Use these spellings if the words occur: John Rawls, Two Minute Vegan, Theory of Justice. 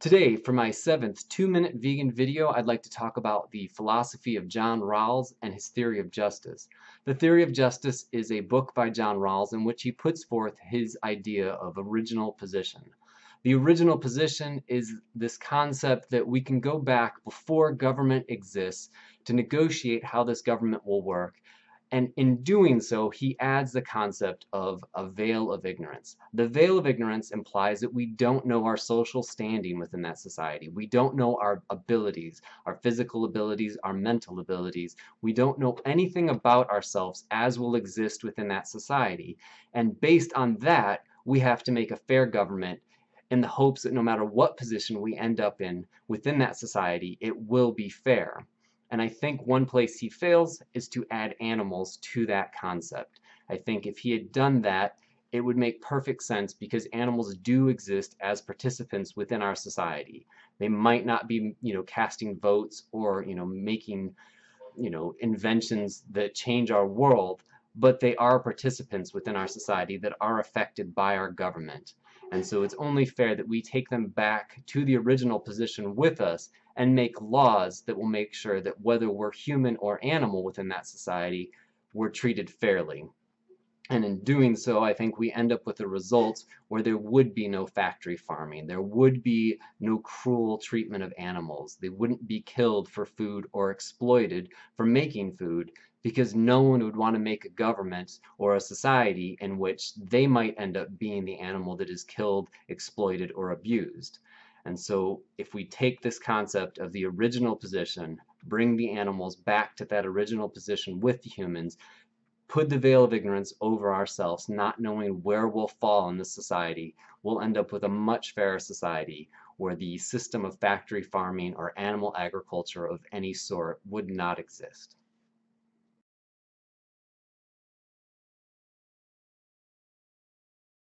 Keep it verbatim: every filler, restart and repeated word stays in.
Today, for my seventh two-minute vegan video, I'd like to talk about the philosophy of John Rawls and his theory of justice. The Theory of Justice is a book by John Rawls in which he puts forth his idea of original position. The original position is this concept that we can go back before government exists to negotiate how this government will work. And in doing so, he adds the concept of a veil of ignorance. The veil of ignorance implies that we don't know our social standing within that society. We don't know our abilities, our physical abilities, our mental abilities. We don't know anything about ourselves as will exist within that society. And based on that, we have to make a fair government in the hopes that no matter what position we end up in within that society, it will be fair. And I think one place he fails is to add animals to that concept. I think if he had done that, it would make perfect sense because animals do exist as participants within our society. They might not be, you know, casting votes or, you know, making, you know, inventions that change our world, but they are participants within our society that are affected by our government. And so it's only fair that we take them back to the original position with us and make laws that will make sure that whether we're human or animal within that society, we're treated fairly. And in doing so, I think we end up with a result where there would be no factory farming. There would be no cruel treatment of animals. They wouldn't be killed for food or exploited for making food, because no one would want to make a government or a society in which they might end up being the animal that is killed, exploited, or abused. And so if we take this concept of the original position, bring the animals back to that original position with the humans, put the veil of ignorance over ourselves, not knowing where we'll fall in this society, we'll end up with a much fairer society where the system of factory farming or animal agriculture of any sort would not exist.